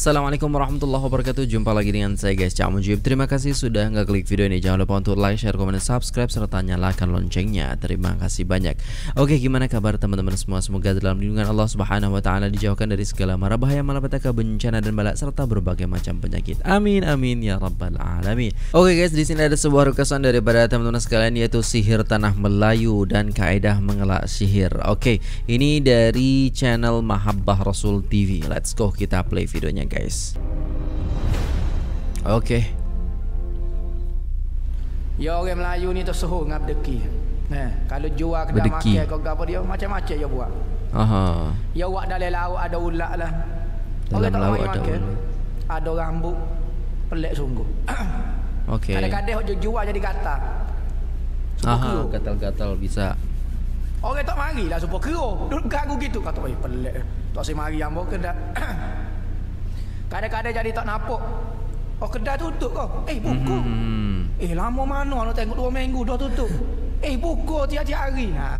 Assalamualaikum warahmatullahi wabarakatuh. Jumpa lagi dengan saya guys, Cak Mujib. Terima kasih sudah ngeklik video ini. Jangan lupa untuk like, share, komen, dan subscribe, serta nyalakan loncengnya. Terima kasih banyak. Oke, gimana kabar teman-teman semua? Semoga dalam lindungan Allah Subhanahu wa Ta'ala dijauhkan dari segala mara bahaya, malapetaka, bencana, dan balak, serta berbagai macam penyakit. Amin, amin, ya rabbal alamin. Oke guys, di sini ada sebuah requestan daripada teman-teman sekalian, yaitu sihir tanah Melayu dan kaedah mengelak sihir. Oke, ini dari channel Mahabbah Rasul TV. Let's go, kita play videonya guys. Oke. Ya, orang Melayu ni tersuruh dengan bedeki. Nah, kalau jual kedai makan kau apa dia macam-macam dia buat. Aha. Ya awak dalam laut ada ulat lah. Dalam laut ada ulat. Ada rambut pelik sungguh. Okey. Kadang-kadang hok jual jadi gatal. Aha, gatal-gatal bisa. Orang tak marilah supaya kero. Duduk gagu gitu kata oi pelik. Tak saya mari ambo kedai. Kadang-kadang jadi tak nampak. Oh, kedai tutup kau. Eh, buku. Eh, lama mana nak tengok 2 minggu dah tutup. Eh, buku tiap-tiap hari. Ha.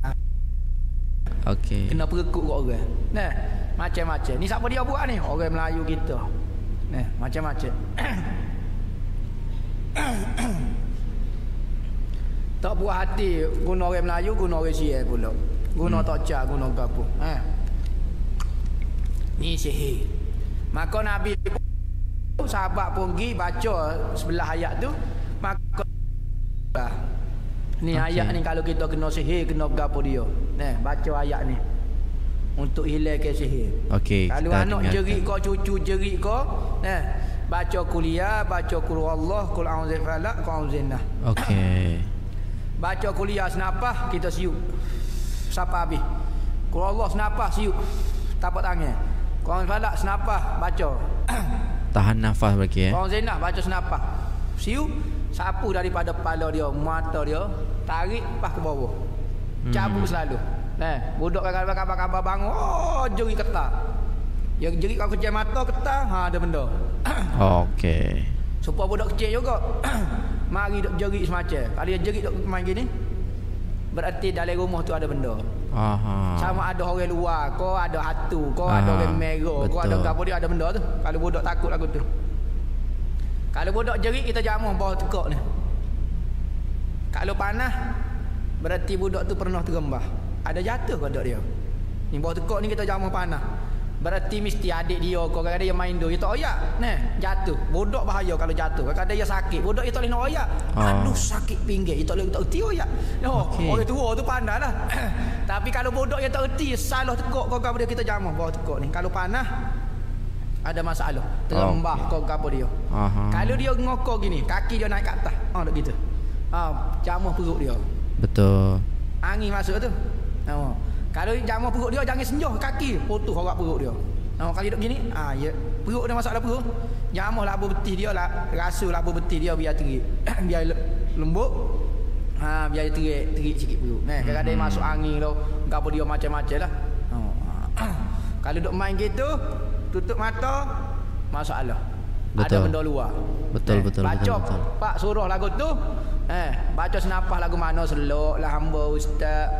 Okey. Kena perekut kat orang. Nah, macam-macam. Ni siapa dia buat ni? Orang Melayu kita. Nah, macam-macam. Tak puas hati guna orang Melayu, guna orang Syiah pula. Guna tocak, guna gapo. Ha. Ni sihir. Maka Nabi pun, sahabat pun pergi baca sebelah ayat tu. Maka ni ayat ni kalau kita kena sihir, kena berapa dia. Nah, baca ayat ni untuk hilangkan sihir. Okey. Kalau anak jerit kau, cucu jerit kau, nah, baca kuliah, baca qul huwallahu, qul a'udzu birabbil falaq, qul a'udzu birrabbin nas. Okey. Baca kuliah senapah kita siup. Siapa habis? Qul huwallahu senapah siup. Tapak tangan. Orang falak senapah baca. Tahan nafas lagi ya. Orang zinah baca senapah. Siu sapu daripada kepala dia, mata dia, tarik pas ke bawah. Cabut selalu. Nah, budak kakak-kakak bangun, oh jeri ketar. Yang jeri kau kecil mata ketar, ha ada benda. Okey. Supaya budak kecil juga. Mari dok jeri semacam. Kalau dia jeri dok main gini, berarti dalam rumah tu ada benda. Aha. Sama ada orang luar, kau ada hantu, kau ada orang merah, kau ada apa dia ada benda tu. Kalau budak takut aku tu. Kalau budak jerit kita jamuh bawah tekak ni. Kalau panah berarti budak tu pernah tergembah. Ada jatuh ke dak dia. Ni bawah tekak ni kita jamuh panah. Berarti mesti adik dia kau kadang-kadang dia main dia tak oyak. Nah, jatuh. Budak bahaya kalau jatuh. Kadang-kadang dia sakit. Budak dia tak boleh nak oyak. Aduh sakit pinggir. Dia tak boleh tak erti oyak. No, orang tua tu pandailah. Tapi kalau budak dia tak erti, salah tekuk kau gapo dia kita jamah bawah tekuk ni. Kalau panah ada masalah. Terembah kau gapo dia. Kalau dia ngokok gini, kaki dia naik ke atas. Ah dak gitu. Ah, jamah perut dia. Betul. Angin masuk tu. Oh. Kalau jamah perut dia jangan senjuh kaki, potong orang perut dia. Kalau kali duk gini, ah ya, perut dia masalah perut. Jamah labu betih dia lah, rasa labu betih dia biar terik. Biar lembut. Ha, biar terik, terik sikit perut. Nah, kadang-kadang masuk angin tu, gapo dia macam-macam lah. Kalau duk main gitu, tutup mata, masalah. Betul. Ada benda luar. Betul, betul, baca, betul. Pak suruh lagu tu. Baca senapah lagu mana selok lah hamba ustaz.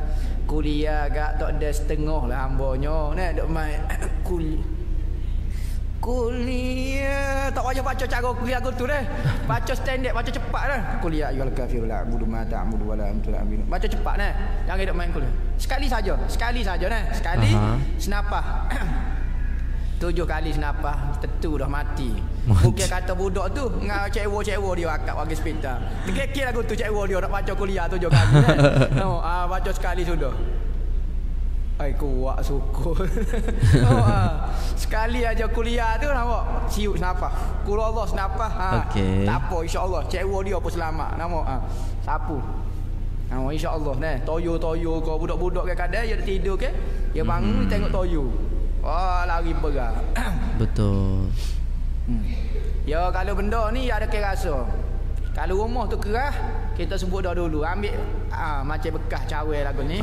Kuliah agak tak ada setengah lah hambanya. Nah, dok mai kuliah tak wajah baca cara kuliah aku tu deh. Baca standard, baca cepat dah. Kuliah ayyuhal kafiruna budu ma ta'budu wala antum ta'budu. Baca cepat nah. Jangan dok main kuliah. Sekali saja nah. Sekali senapah. 7 kali senapah tentu dah mati. Bukan kata budak tu dengan cewo-cewo dia akak bagi hospital. Terkekil aku tu cewo dia nak baca kuliah 7 kali kan. No, baca sekali sudah. Ai kuat syukur. Sekali aja kuliah tu nampak siup senapah. Qul Allah senapah. Ha. Okay. Tak apa insya-Allah cewo dia pun selamat nampak. Sapu. Nampak insya-Allah nah. Toyo-toyo kau budak-budak kadang-kadang dia tidur ke. Dia bangun tengok toyo. Oh, lari perang. Betul. Ya, kalau benda ni ada kira rasa. Kalau rumah tu kerah, kita sebut dah dulu. Ambil macam bekas cawan lagu ni.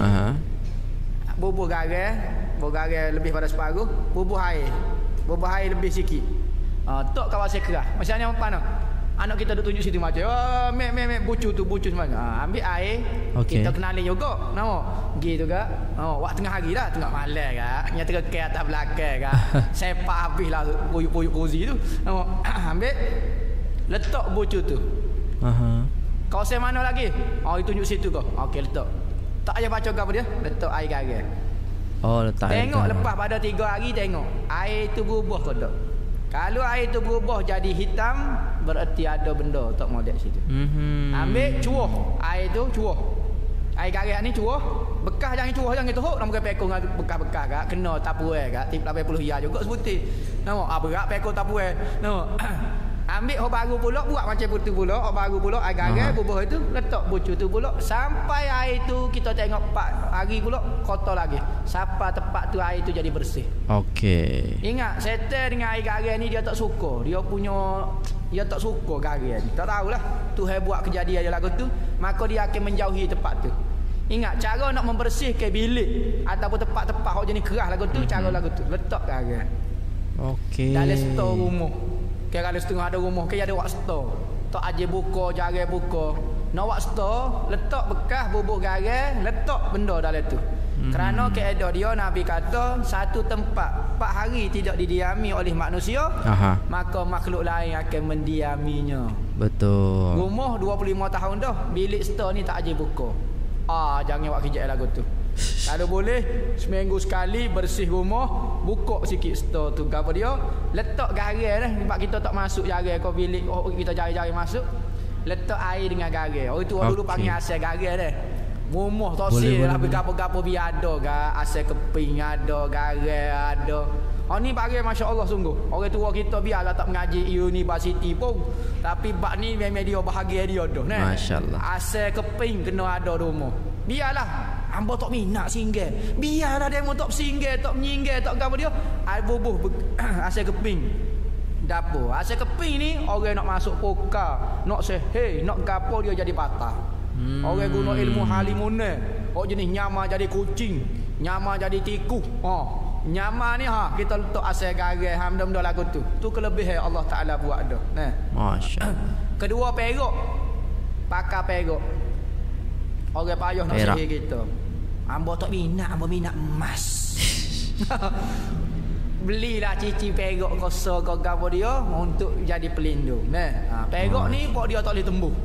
Bubuh garam, lebih pada separuh, bubuh air. Lebih sikit. Tok kawasan kerah. Macam mana anak kita dah tunjuk situ macam, oh, mek bucu tu, bucu semuanya. Ambil air, okay. Kita kenali juga. Nama, gitu kak. Oh, waktu tengah hari dah, tengah malam kak. Yang terkekeh atas belakang kak. Sepak habis lah puyuk-puyuk kursi tu. Nama, ambil, letak bucu tu. Kau saya mana lagi? Oh, tunjuk situ kau. Okey, letak. Tak aja baca apa dia, letak air garam. Oh, letak. Tengok air lepas pada 3 hari tengok. Air tu berubah ke tak? Kalau air tu berubah jadi hitam, bererti ada benda tak mau dekat situ. Ambil cuah. Air tu cuah. Air garam ni cuah. Bekas jangan cuah, jangan teruk nak pakai pekong bekas-bekas gak kena tapu eh gak tip 80 hia juga sebuti. Nampak ah berat pekong tapu eh. Nampak. Ambil hok baru pula buat macam putu pula, hok baru pula air garam bubuh itu letak bucu tu pula sampai air tu kita tengok 4 hari pula kotor lagi. Sampai tempat tu air tu jadi bersih. Okey. Ingat setan dengan air garam ni dia tak suka. Dia punya dia tak suka garam ni. Tak tahulah Tuhan buat kejadian lagu tu, maka dia akan menjauhi tempat tu. Ingat cara nak membersihkan bilik ataupun tempat-tempat hok jenis keras lagu tu, cara lagu tu letak garam. Okey. Dalam stor rumah. Kalau setengah ada rumah ke ada wak store. Tak aje buka, jarang buka. Nak wak store, letak bekas bubur garam, letak benda dalam tu. Kerana keadaan dia Nabi kata satu tempat 4 hari tidak didiami oleh manusia, maka makhluk lain akan mendiaminya. Betul. Rumah 25 tahun dah, bilik store ni tak aje buka. Ah, jangan buat kerja lagu tu. Kalau boleh seminggu sekali bersih rumah, buka sikit store tu apa dia, letak garam dah sebab kita tak masuk jaga kau bilik kita jari-jari masuk. Letak air dengan garam. Orang tu dulu panggil asal garam dah. Rumah tosir lah gapo-gapo biar ada gak, asal keping ada, garam ada. Oh ni bagai masya-Allah sungguh. Orang tua kita biarlah tak mengaji universiti pun, tapi bab ni memang dia bahagia dia dah. Masya-Allah. Asal keping kena ada rumah. Biarlah hamba tak minat singgah. Biarlah demo tak singgah, tak menyinggah, tak apa dia. Ai bubuh asal keping dapur. Asal keping ni orang nak masuk poka, nak sihir, nak gapo dia jadi patah. Orang guna ilmu halimunah. Hok jenis nyama jadi kucing, nyama jadi tikus. Nyama ni kita letak asal garam, benda-benda lagu tu. Tu kelebihan Allah Taala buat dah. Nah. Masya-Allah. Kedua perok. Pakar perok. Orang payah nak sihir kita. Ambo tak minat, ambo minat emas. Belilah cici perok kosa kau gapo dia untuk jadi pelindung. Nah, perok ni pok dia tak boleh tembus.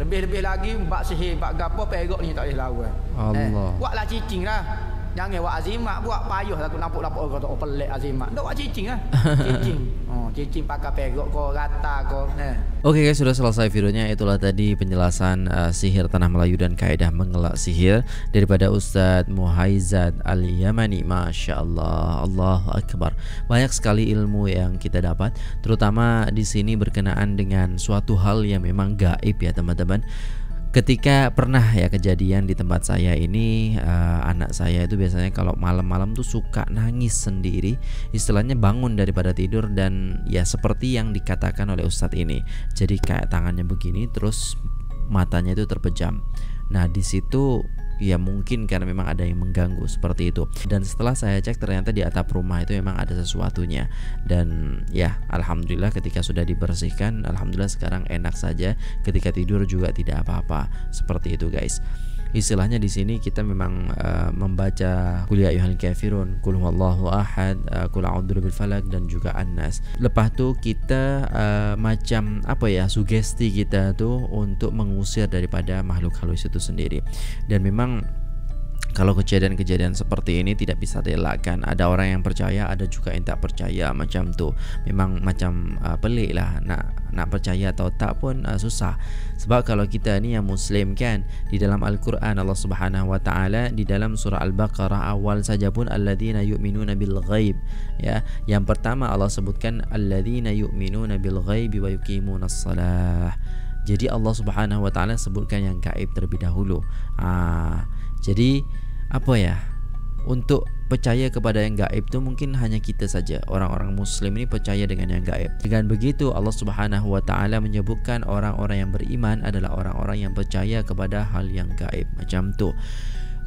Lebih-lebih lagi bab sihir, bab gapo perok ni tak boleh lawan. Allah. Buatlah cicing lah. Jangan buat azimat, buat payah aku nampak-nampak orang tak pelik azimat. Dak buat cicing lah. Cicing. Cicing pakai perok kau rata kau. Oke guys, sudah selesai videonya. Itulah tadi penjelasan sihir tanah Melayu dan kaedah mengelak sihir daripada Ustadz Muhaizad Ali Yamani. Masya Allah, Allahu Akbar. Banyak sekali ilmu yang kita dapat, terutama di sini berkenaan dengan suatu hal yang memang gaib ya teman-teman. Ketika pernah ya kejadian di tempat saya ini, anak saya itu biasanya kalau malam-malam tuh suka nangis sendiri, istilahnya bangun daripada tidur dan ya seperti yang dikatakan oleh Ustadz ini, jadi kayak tangannya begini terus matanya itu terpejam. Nah di situ ya mungkin karena memang ada yang mengganggu seperti itu. Dan setelah saya cek ternyata di atap rumah itu memang ada sesuatunya. Dan ya alhamdulillah ketika sudah dibersihkan, alhamdulillah sekarang enak saja. Ketika tidur juga tidak apa-apa. Seperti itu guys. Istilahnya di sini kita memang membaca Qul ya ayyuhal kafirun, Qul huwallahu ahad, Qul a'udzu birabbil falaq dan juga An-Nas. Lepas tu kita macam apa ya sugesti kita tuh untuk mengusir daripada makhluk halus itu sendiri. Dan memang kalau kejadian-kejadian seperti ini tidak bisa dielakkan. Ada orang yang percaya, ada juga yang tak percaya macam tu. Memang macam pelik lah nak percaya atau tak pun susah. Sebab kalau kita ni yang Muslim kan, di dalam Al-Quran Allah Subhanahu Wa Taala di dalam surah Al-Baqarah awal saja pun alladzina yu'minuna bil ghaib ya. Yang pertama Allah sebutkan alladzina yu'minuna bil ghaibi wa yuqimunas shalah. Jadi Allah Subhanahu Wa Taala sebutkan yang gaib terlebih dahulu. Jadi apa ya, untuk percaya kepada yang gaib itu mungkin hanya kita saja, orang-orang Muslim ini percaya dengan yang gaib. Dengan begitu Allah Subhanahu Wa Taala menyebutkan orang-orang yang beriman adalah orang-orang yang percaya kepada hal yang gaib macam tu.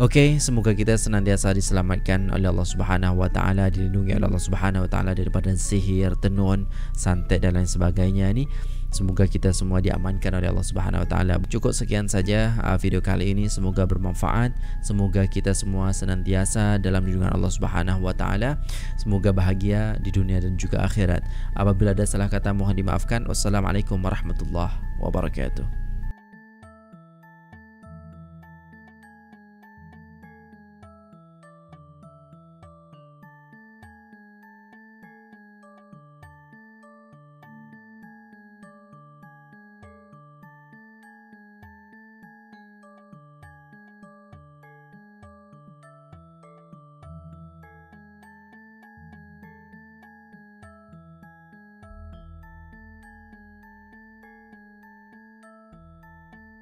Oke, semoga kita senantiasa diselamatkan oleh Allah Subhanahu Wa Taala, dilindungi oleh Allah Subhanahu Wa Taala daripada sihir, tenun, santet dan lain sebagainya ini. Semoga kita semua diamankan oleh Allah Subhanahu wa taala. Cukup sekian saja video kali ini, semoga bermanfaat. Semoga kita semua senantiasa dalam lindungan Allah Subhanahu wa taala. Semoga bahagia di dunia dan juga akhirat. Apabila ada salah kata mohon dimaafkan. Wassalamualaikum warahmatullahi wabarakatuh.